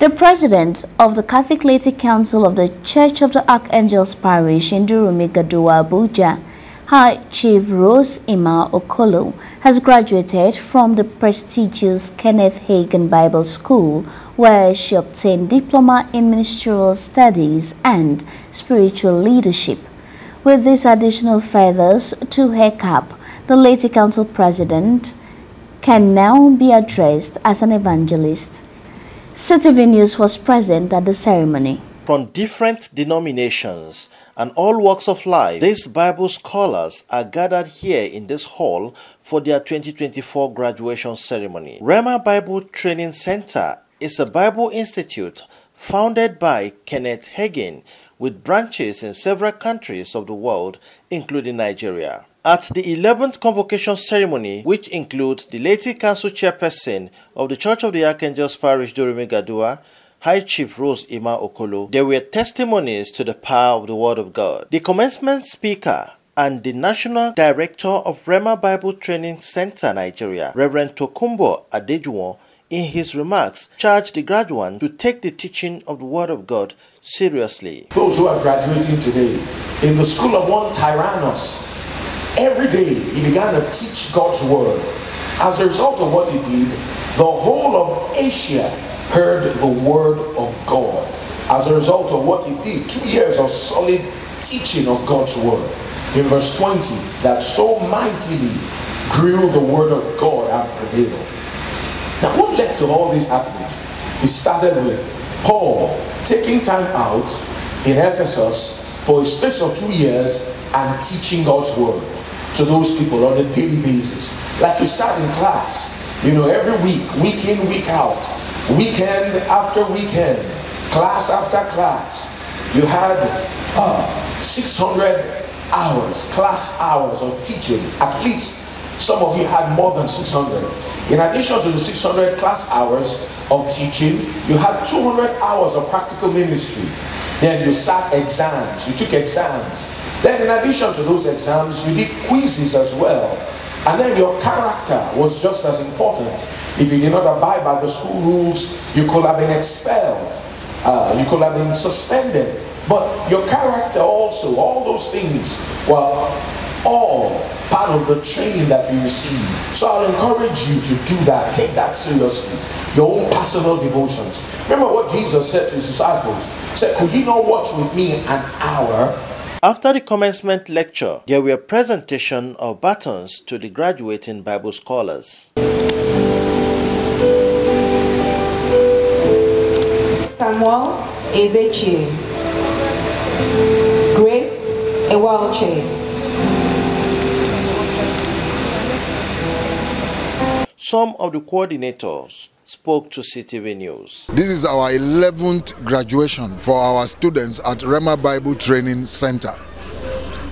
The president of the Catholic Laity Council of the Church of the Archangels Parish in Durumi Gadoa, Abuja, High Chief Rose Emma Okolo, has graduated from the prestigious Kenneth Hagin Bible School, where she obtained diploma in ministerial studies and spiritual leadership. With these additional feathers to her cap, the Laity Council president can now be addressed as an evangelist. CTV News was present at the ceremony. From different denominations and all walks of life, these Bible scholars are gathered here in this hall for their 2024 graduation ceremony. Rhema Bible Training Center is a Bible institute founded by Kenneth Hagin, with branches in several countries of the world, including Nigeria. At the 11th convocation ceremony, which includes the Laity Council Chairperson of the Church of the Archangels Parish, Durumi Gadoa, High Chief Rose Emma Okolo, there were testimonies to the power of the Word of God. The commencement speaker and the National Director of Rhema Bible Training Center, Nigeria, Reverend Tokumbo Adejuwon, in his remarks, charged the graduates to take the teaching of the Word of God seriously. Those who are graduating today in the School of One Tyrannus, every day he began to teach God's word. As a result of what he did, the whole of Asia heard the word of God. As a result of what he did, 2 years of solid teaching of God's word. In verse 20, that so mightily grew the word of God and prevailed. Now, what led to all this happening? It started with Paul taking time out in Ephesus for a space of 2 years and teaching God's word to those people on a daily basis. Like you sat in class, you know, every week, week in, week out, weekend after weekend, class after class. You had 600 hours, class hours of teaching. At least some of you had more than 600. In addition to the 600 class hours of teaching, you had 200 hours of practical ministry. Then you sat exams, you took exams. Then in addition to those exams, you did quizzes as well. And then your character was just as important. If you did not abide by the school rules, you could have been expelled. You could have been suspended. But your character also, all those things were all part of the training that you received. So I'll encourage you to do that. Take that seriously. Your own personal devotions. Remember what Jesus said to his disciples. He said, "Could you not watch with me an hour?" After the commencement lecture, there were presentation of batons to the graduating Bible scholars. Samuel Ezechi, Grace Ewocha. Some of the coordinators spoke to CTV News. This is our 11th graduation for our students at Rhema Bible Training Center.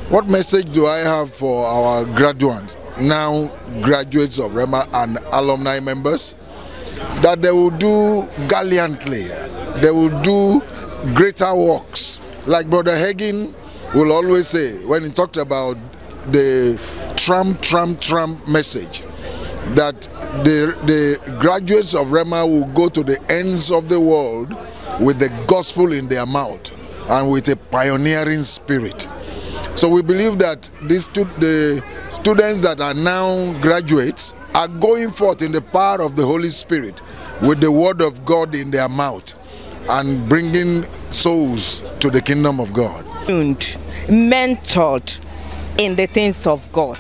What message do I have for our graduates, now graduates of Rhema and alumni members? That they will do gallantly, they will do greater works. Like Brother Hagin will always say when he talked about the Trump message, that the graduates of Rhema will go to the ends of the world with the gospel in their mouth and with a pioneering spirit. So we believe that the students that are now graduates are going forth in the power of the Holy Spirit with the word of God in their mouth and bringing souls to the kingdom of God. And mentored in the things of God.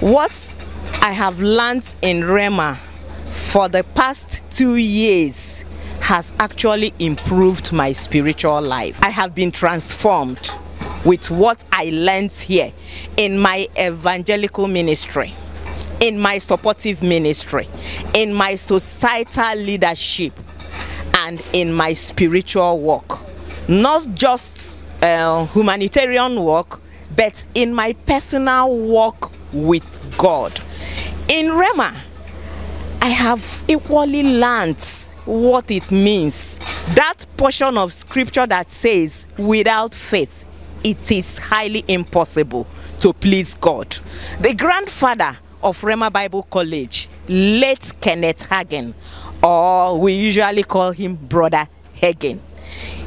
What I have learned in Rhema for the past 2 years has actually improved my spiritual life. I have been transformed with what I learned here in my evangelical ministry, in my supportive ministry, in my societal leadership, and in my spiritual work. Not just humanitarian work, but in my personal work with God. In Rhema, I have equally learned what it means. That portion of scripture that says, without faith, it is highly impossible to please God. The grandfather of Rhema Bible College, late Kenneth Hagin, or we usually call him Brother Hagin.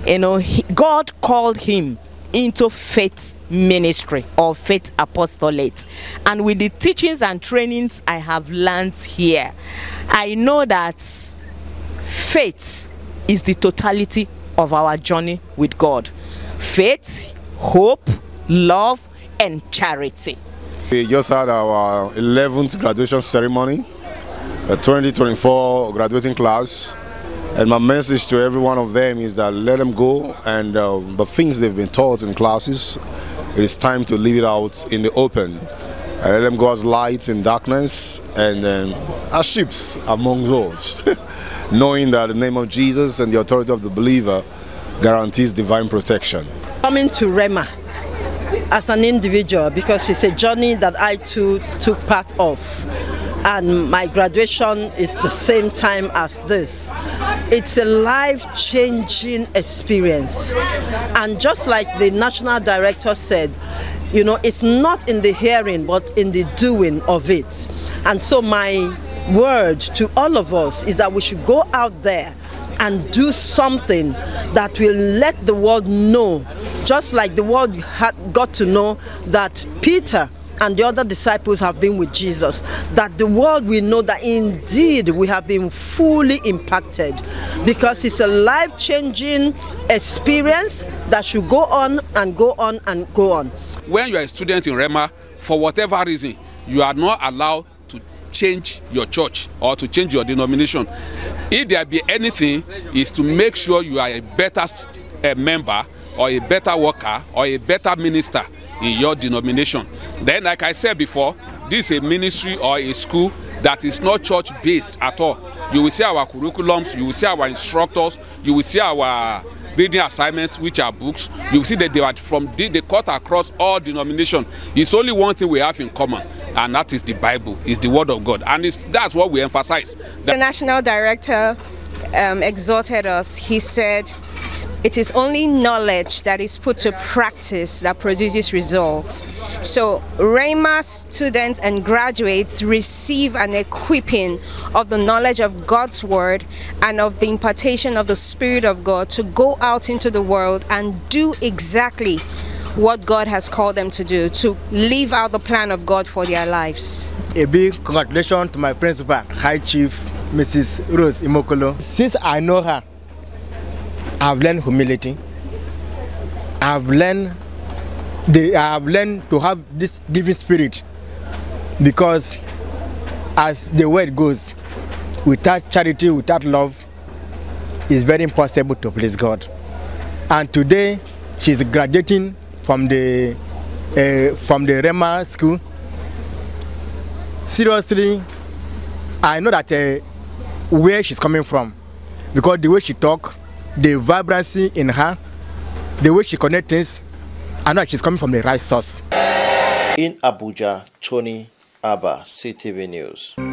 You know, God called him into faith ministry or faith apostolate, and with the teachings and trainings I have learned here, I know that faith is the totality of our journey with God. Faith, hope, love, and charity. We just had our 11th graduation ceremony, a 2024 graduating class. And my message to every one of them is that let them go and the things they've been taught in classes, it is time to leave it out in the open. And let them go as lights in darkness and as sheep among wolves, knowing that the name of Jesus and the authority of the believer guarantees divine protection. Coming to Rhema as an individual, because it's a journey that I too took part of. And my graduation is the same time as this. It's a life-changing experience. And just like the national director said, you know, it's not in the hearing but in the doing of it. And so my word to all of us is that we should go out there and do something that will let the world know, just like the world had got to know that Peter and the other disciples have been with Jesus, that the world will know that indeed we have been fully impacted, because it's a life-changing experience that should go on and go on and go on. When you are a student in Rhema, for whatever reason, you are not allowed to change your church or to change your denomination. If there be anything, is to make sure you are a better member or a better worker or a better minister in your denomination. Then, like I said before, this is a ministry or a school that is not church based at all. You will see our curriculums, you will see our instructors, you will see our reading assignments, which are books. You will see that they are from they cut across all denominations. It's only one thing we have in common, and that is the Bible, it's the Word of God, and that's what we emphasize. The national director exhorted us. He said, "It is only knowledge that is put to practice that produces results." So Rhema students and graduates receive an equipping of the knowledge of God's Word and of the impartation of the Spirit of God to go out into the world and do exactly what God has called them to do, to live out the plan of God for their lives. A big congratulations to my principal, High Chief Mrs. Rose Emma Okolo. Since I know her, I've learned humility. I've learned to have this giving spirit, because as the word goes, without charity, without love, it's very impossible to please God. And today she's graduating from the Rhema school. Seriously, I know that where she's coming from, because the way she talks, the vibrancy in her, the way she connects things, I know she's coming from the right source. In Abuja, Tony Abba, CTV News.